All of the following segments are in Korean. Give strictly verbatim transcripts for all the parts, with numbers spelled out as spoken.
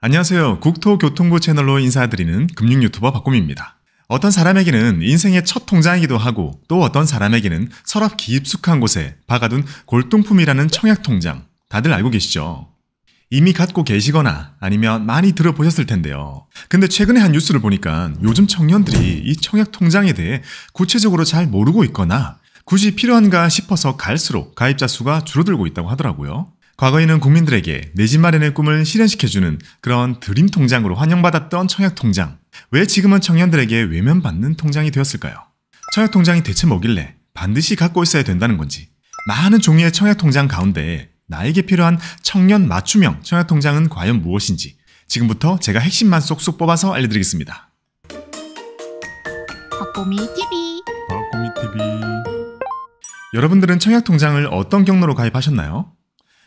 안녕하세요. 국토교통부 채널로 인사드리는 금융 유튜버 박곰희입니다. 어떤 사람에게는 인생의 첫 통장이기도 하고 또 어떤 사람에게는 서랍 깊숙한 곳에 박아둔 골동품이라는 청약통장 다들 알고 계시죠? 이미 갖고 계시거나 아니면 많이 들어보셨을 텐데요. 근데 최근에 한 뉴스를 보니까 요즘 청년들이 이 청약통장에 대해 구체적으로 잘 모르고 있거나 굳이 필요한가 싶어서 갈수록 가입자 수가 줄어들고 있다고 하더라고요. 과거에는 국민들에게 내 집 마련의 꿈을 실현시켜주는 그런 드림 통장으로 환영받았던 청약통장. 왜 지금은 청년들에게 외면받는 통장이 되었을까요? 청약통장이 대체 뭐길래 반드시 갖고 있어야 된다는 건지. 많은 종류의 청약통장 가운데 나에게 필요한 청년 맞춤형 청약통장은 과연 무엇인지 지금부터 제가 핵심만 쏙쏙 뽑아서 알려드리겠습니다. 박곰희티비 박곰희티비 여러분들은 청약통장을 어떤 경로로 가입하셨나요?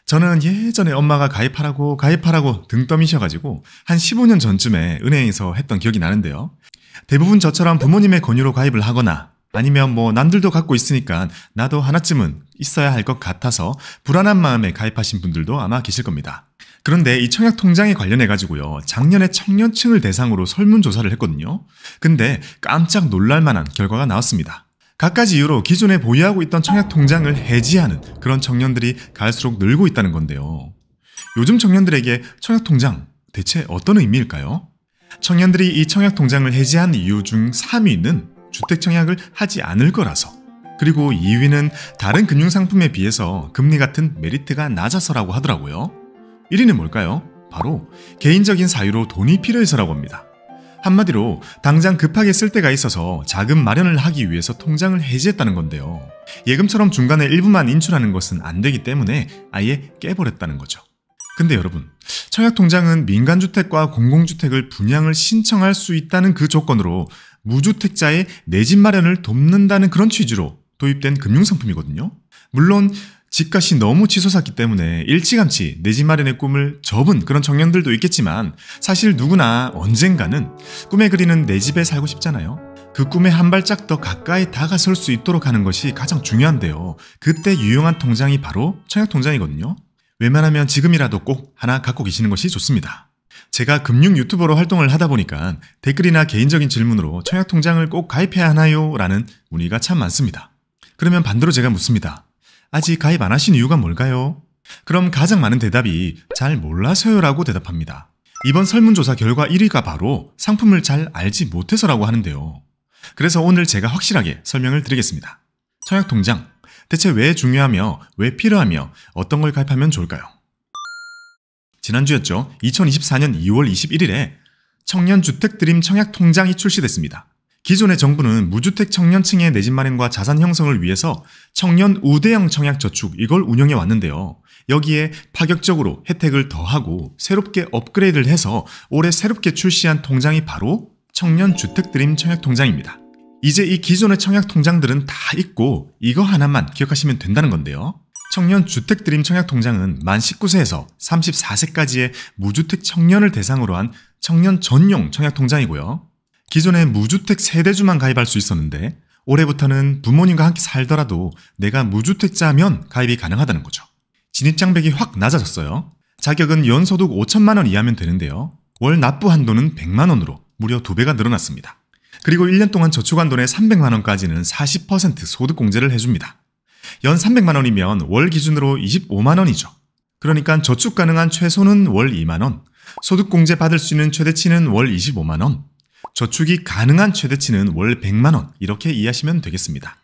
저는 예전에 엄마가 가입하라고 가입하라고 등떠미셔가지고 한 십오 년 전쯤에 은행에서 했던 기억이 나는데요. 대부분 저처럼 부모님의 권유로 가입을 하거나 아니면 뭐 남들도 갖고 있으니까 나도 하나쯤은 있어야 할 것 같아서 불안한 마음에 가입하신 분들도 아마 계실 겁니다. 그런데 이 청약통장에 관련해가지고요. 작년에 청년층을 대상으로 설문조사를 했거든요. 근데 깜짝 놀랄만한 결과가 나왔습니다. 갖가지 이유로 기존에 보유하고 있던 청약통장을 해지하는 그런 청년들이 갈수록 늘고 있다는 건데요. 요즘 청년들에게 청약통장 대체 어떤 의미일까요? 청년들이 이 청약통장을 해지한 이유 중 삼 위는 주택청약을 하지 않을 거라서, 그리고 이 위는 다른 금융상품에 비해서 금리 같은 메리트가 낮아서라고 하더라고요. 일 위는 뭘까요? 바로 개인적인 사유로 돈이 필요해서라고 합니다. 한마디로 당장 급하게 쓸 때가 있어서 자금 마련을 하기 위해서 통장을 해지했다는 건데요. 예금처럼 중간에 일부만 인출하는 것은 안 되기 때문에 아예 깨버렸다는 거죠. 근데 여러분, 청약통장은 민간주택과 공공주택을 분양을 신청할 수 있다는 그 조건으로 무주택자의 내 집 마련을 돕는다는 그런 취지로 도입된 금융상품이거든요. 물론 집값이 너무 치솟았기 때문에 일찌감치 내 집 마련의 꿈을 접은 그런 청년들도 있겠지만 사실 누구나 언젠가는 꿈에 그리는 내 집에 살고 싶잖아요. 그 꿈에 한 발짝 더 가까이 다가설 수 있도록 하는 것이 가장 중요한데요. 그때 유용한 통장이 바로 청약통장이거든요. 웬만하면 지금이라도 꼭 하나 갖고 계시는 것이 좋습니다. 제가 금융 유튜버로 활동을 하다 보니까 댓글이나 개인적인 질문으로 청약통장을 꼭 가입해야 하나요? 라는 문의가 참 많습니다. 그러면 반대로 제가 묻습니다. 아직 가입 안 하신 이유가 뭘까요? 그럼 가장 많은 대답이 잘 몰라서요라고 대답합니다. 이번 설문조사 결과 일 위가 바로 상품을 잘 알지 못해서라고 하는데요. 그래서 오늘 제가 확실하게 설명을 드리겠습니다. 청약통장, 대체 왜 중요하며 왜 필요하며 어떤 걸 가입하면 좋을까요? 지난주였죠. 이천이십사년 이월 이십일일에 청년주택드림 청약통장이 출시됐습니다. 기존의 정부는 무주택 청년층의 내 집 마련과 자산 형성을 위해서 청년우대형 청약저축 이걸 운영해 왔는데요. 여기에 파격적으로 혜택을 더하고 새롭게 업그레이드를 해서 올해 새롭게 출시한 통장이 바로 청년주택드림 청약통장입니다. 이제 이 기존의 청약통장들은 다 잊고 이거 하나만 기억하시면 된다는 건데요. 청년주택드림 청약통장은 만 십구 세에서 삼십사 세까지의 무주택 청년을 대상으로 한 청년 전용 청약통장이고요. 기존에 무주택 세대주만 가입할 수 있었는데 올해부터는 부모님과 함께 살더라도 내가 무주택자면 가입이 가능하다는 거죠. 진입장벽이 확 낮아졌어요. 자격은 연소득 오천만 원 이하면 되는데요. 월 납부 한도는 백만 원으로 무려 두 배가 늘어났습니다. 그리고 일 년 동안 저축한 돈의 삼백만 원까지는 사십 퍼센트 소득공제를 해줍니다. 연 삼백만 원이면 월 기준으로 이십오만 원이죠. 그러니까 저축 가능한 최소는 월 이만 원, 소득공제 받을 수 있는 최대치는 월 이십오만 원, 저축이 가능한 최대치는 월 백만 원 이렇게 이해하시면 되겠습니다.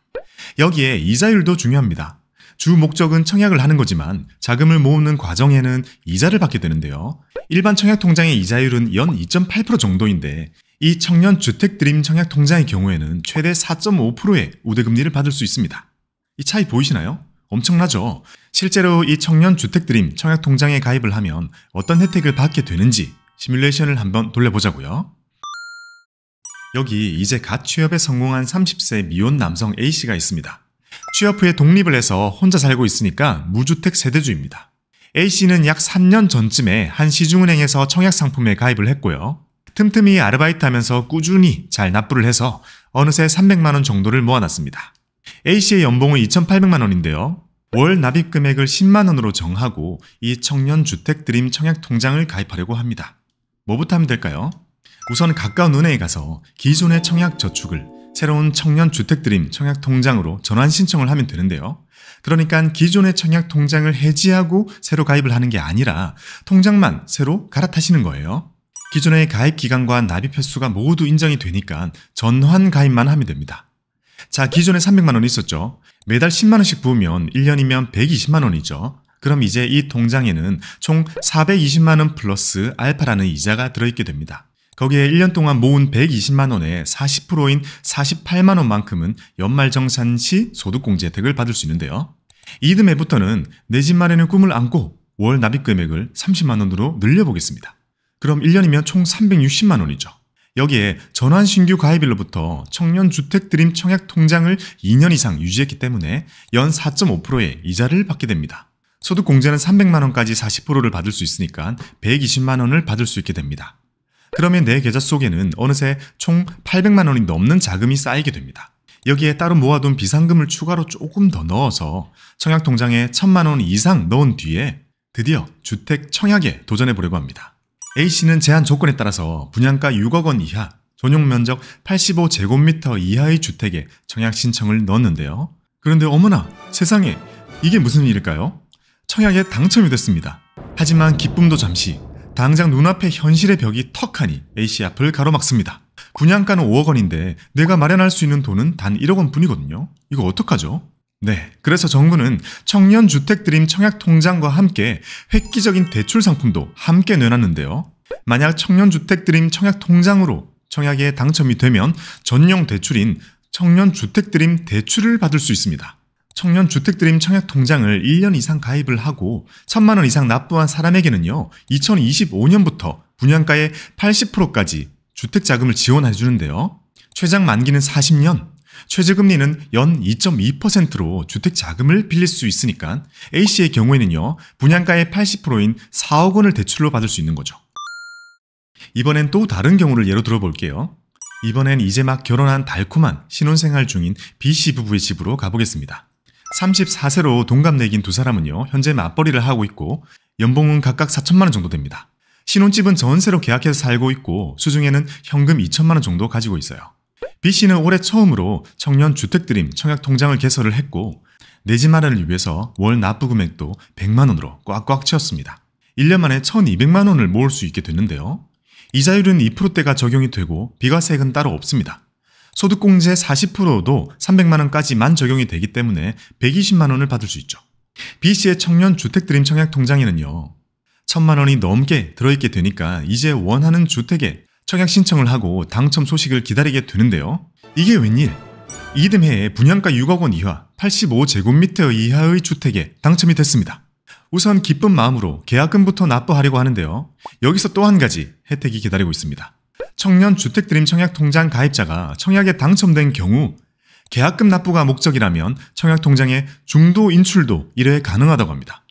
여기에 이자율도 중요합니다. 주 목적은 청약을 하는 거지만 자금을 모으는 과정에는 이자를 받게 되는데요. 일반 청약통장의 이자율은 연 이 점 팔 퍼센트 정도인데 이 청년주택드림 청약통장의 경우에는 최대 사 점 오 퍼센트의 우대금리를 받을 수 있습니다. 이 차이 보이시나요? 엄청나죠? 실제로 이 청년주택드림 청약통장에 가입을 하면 어떤 혜택을 받게 되는지 시뮬레이션을 한번 돌려보자고요. 여기 이제 갓 취업에 성공한 삼십 세 미혼 남성 A씨가 있습니다. 취업 후에 독립을 해서 혼자 살고 있으니까 무주택 세대주입니다. A씨는 약 삼 년 전쯤에 한 시중은행에서 청약상품에 가입을 했고요. 틈틈이 아르바이트하면서 꾸준히 잘 납부를 해서 어느새 삼백만 원 정도를 모아놨습니다. A씨의 연봉은 이천팔백만 원인데요. 월 납입금액을 십만 원으로 정하고 이 청년주택드림 청약통장을 가입하려고 합니다. 뭐부터 하면 될까요? 우선 가까운 은행에 가서 기존의 청약저축을 새로운 청년주택드림 청약통장으로 전환신청을 하면 되는데요. 그러니까 기존의 청약통장을 해지하고 새로 가입을 하는 게 아니라 통장만 새로 갈아타시는 거예요. 기존의 가입기간과 납입 횟수가 모두 인정이 되니까 전환 가입만 하면 됩니다. 자, 기존에 삼백만 원 있었죠. 매달 십만 원씩 부으면 일 년이면 백이십만 원이죠. 그럼 이제 이 통장에는 총 사백이십만 원 플러스 알파라는 이자가 들어있게 됩니다. 거기에 일 년 동안 모은 백이십만 원의 사십 퍼센트인 사십팔만 원만큼은 연말정산 시 소득공제 혜택을 받을 수 있는데요. 이듬해부터는 내 집 마련의 꿈을 안고 월 납입금액을 삼십만 원으로 늘려보겠습니다. 그럼 일 년이면 총 삼백육십만 원이죠. 여기에 전환신규 가입일로부터 청년주택드림 청약통장을 이 년 이상 유지했기 때문에 연 사 점 오 퍼센트의 이자를 받게 됩니다. 소득공제는 삼백만 원까지 사십 퍼센트를 받을 수 있으니까 백이십만 원을 받을 수 있게 됩니다. 그러면 내 계좌 속에는 어느새 총 팔백만 원이 넘는 자금이 쌓이게 됩니다. 여기에 따로 모아둔 비상금을 추가로 조금 더 넣어서 청약통장에 천만 원 이상 넣은 뒤에 드디어 주택 청약에 도전해보려고 합니다. A씨는 제한 조건에 따라서 분양가 육억 원 이하, 전용 면적 팔십오 제곱미터 이하의 주택에 청약 신청을 넣었는데요. 그런데 어머나 세상에, 이게 무슨 일일까요? 청약에 당첨이 됐습니다. 하지만 기쁨도 잠시, 당장 눈앞에 현실의 벽이 턱하니 A씨 앞을 가로막습니다. 분양가는 오억 원인데 내가 마련할 수 있는 돈은 단 일억 원 뿐이거든요. 이거 어떡하죠? 네, 그래서 정부는 청년주택드림 청약통장과 함께 획기적인 대출 상품도 함께 내놨는데요. 만약 청년주택드림 청약통장으로 청약에 당첨이 되면 전용 대출인 청년주택드림 대출을 받을 수 있습니다. 청년주택드림 청약통장을 일 년 이상 가입을 하고 천만 원 이상 납부한 사람에게는요, 이천이십오 년부터 분양가의 팔십 퍼센트까지 주택자금을 지원해주는데요. 최장 만기는 사십 년, 최저금리는 연 이 점 이 퍼센트로 주택자금을 빌릴 수 있으니까 A씨의 경우에는요, 분양가의 팔십 퍼센트인 사억 원을 대출로 받을 수 있는 거죠. 이번엔 또 다른 경우를 예로 들어볼게요. 이번엔 이제 막 결혼한 달콤한 신혼생활 중인 B씨 부부의 집으로 가보겠습니다. 서른네 세로 동갑내기인 두 사람은요, 현재 맞벌이를 하고 있고 연봉은 각각 사천만 원 정도 됩니다. 신혼집은 전세로 계약해서 살고 있고 수중에는 현금 이천만 원 정도 가지고 있어요. B씨는 올해 처음으로 청년주택드림 청약통장을 개설을 했고 내 집 마련을 위해서 월 납부금액도 백만 원으로 꽉꽉 채웠습니다. 일 년 만에 천이백만 원을 모을 수 있게 됐는데요. 이자율은 이 퍼센트대가 적용이 되고 비과세액은 따로 없습니다. 소득공제 사십 퍼센트도 삼백만 원까지만 적용이 되기 때문에 백이십만 원을 받을 수 있죠. B씨의 청년주택드림 청약통장에는요, 천만 원이 넘게 들어있게 되니까 이제 원하는 주택에 청약 신청을 하고 당첨 소식을 기다리게 되는데요. 이게 웬일? 이듬해에 분양가 육억 원 이하, 팔십오 제곱미터 이하의 주택에 당첨이 됐습니다. 우선 기쁜 마음으로 계약금부터 납부하려고 하는데요. 여기서 또 한 가지 혜택이 기다리고 있습니다. 청년주택드림 청약통장 가입자가 청약에 당첨된 경우 계약금 납부가 목적이라면 청약통장에 중도 인출도 일회 가능하다고 합니다.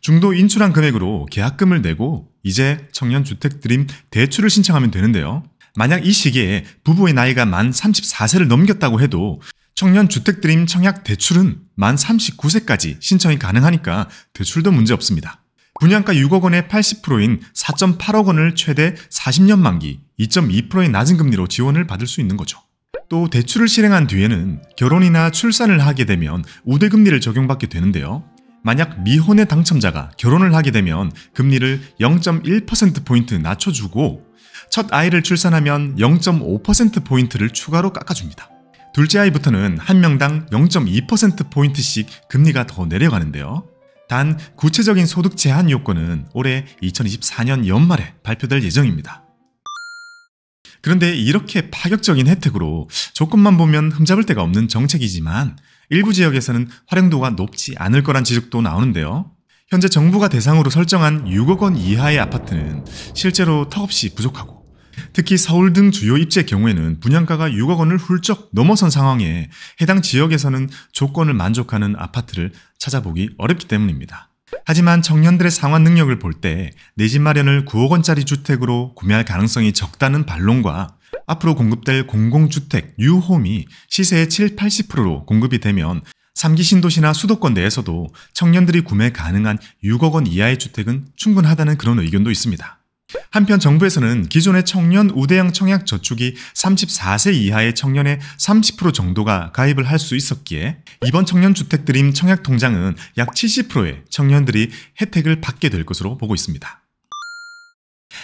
중도 인출한 금액으로 계약금을 내고 이제 청년주택드림 대출을 신청하면 되는데요. 만약 이 시기에 부부의 나이가 만 서른네 세를 넘겼다고 해도 청년주택드림 청약대출은 만 서른아홉 세까지 신청이 가능하니까 대출도 문제없습니다. 분양가 육억 원의 팔십 퍼센트인 사 점 팔억 원을 최대 사십 년 만기 이 점 이 퍼센트의 낮은 금리로 지원을 받을 수 있는 거죠. 또 대출을 실행한 뒤에는 결혼이나 출산을 하게 되면 우대금리를 적용받게 되는데요. 만약 미혼의 당첨자가 결혼을 하게 되면 금리를 영 점 일 퍼센트포인트 낮춰주고 첫 아이를 출산하면 영 점 오 퍼센트포인트를 추가로 깎아줍니다. 둘째 아이부터는 한 명당 영 점 이 퍼센트포인트씩 금리가 더 내려가는데요. 단 구체적인 소득 제한 요건은 올해 이천이십사 년 연말에 발표될 예정입니다. 그런데 이렇게 파격적인 혜택으로 조건만 보면 흠잡을 데가 없는 정책이지만 일부 지역에서는 활용도가 높지 않을 거란 지적도 나오는데요. 현재 정부가 대상으로 설정한 육억 원 이하의 아파트는 실제로 턱없이 부족하고 특히 서울 등 주요 입지의 경우에는 분양가가 육억 원을 훌쩍 넘어선 상황에 해당 지역에서는 조건을 만족하는 아파트를 찾아보기 어렵기 때문입니다. 하지만 청년들의 상환 능력을 볼 때 내 집 마련을 구억 원짜리 주택으로 구매할 가능성이 적다는 반론과 앞으로 공급될 공공주택, 뉴홈이 시세의 칠, 팔십 퍼센트로 공급이 되면 삼 기 신도시나 수도권 내에서도 청년들이 구매 가능한 육억 원 이하의 주택은 충분하다는 그런 의견도 있습니다. 한편 정부에서는 기존의 청년 우대형 청약 저축이 삼십사 세 이하의 청년의 삼십 퍼센트 정도가 가입을 할 수 있었기에 이번 청년주택드림 청약통장은 약 칠십 퍼센트의 청년들이 혜택을 받게 될 것으로 보고 있습니다.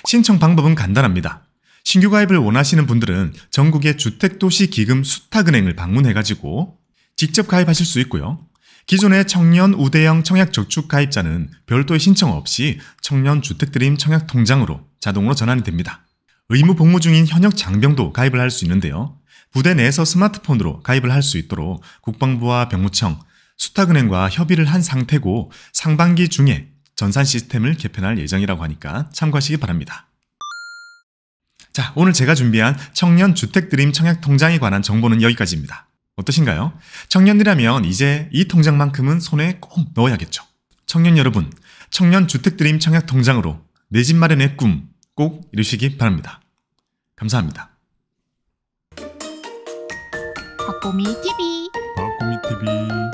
신청 방법은 간단합니다. 신규 가입을 원하시는 분들은 전국의 주택도시기금 수탁은행을 방문해가지고 직접 가입하실 수 있고요. 기존의 청년 우대형 청약저축 가입자는 별도의 신청 없이 청년주택드림 청약통장으로 자동으로 전환이 됩니다. 의무 복무 중인 현역 장병도 가입을 할 수 있는데요. 부대 내에서 스마트폰으로 가입을 할 수 있도록 국방부와 병무청, 수탁은행과 협의를 한 상태고 상반기 중에 전산 시스템을 개편할 예정이라고 하니까 참고하시기 바랍니다. 자, 오늘 제가 준비한 청년주택드림 청약통장에 관한 정보는 여기까지입니다. 어떠신가요? 청년이라면 이제 이 통장만큼은 손에 꼭 넣어야겠죠. 청년 여러분, 청년주택드림 청약통장으로 내 집 마련의 꿈 꼭 이루시기 바랍니다. 감사합니다. 박곰희 티비 박곰희 티비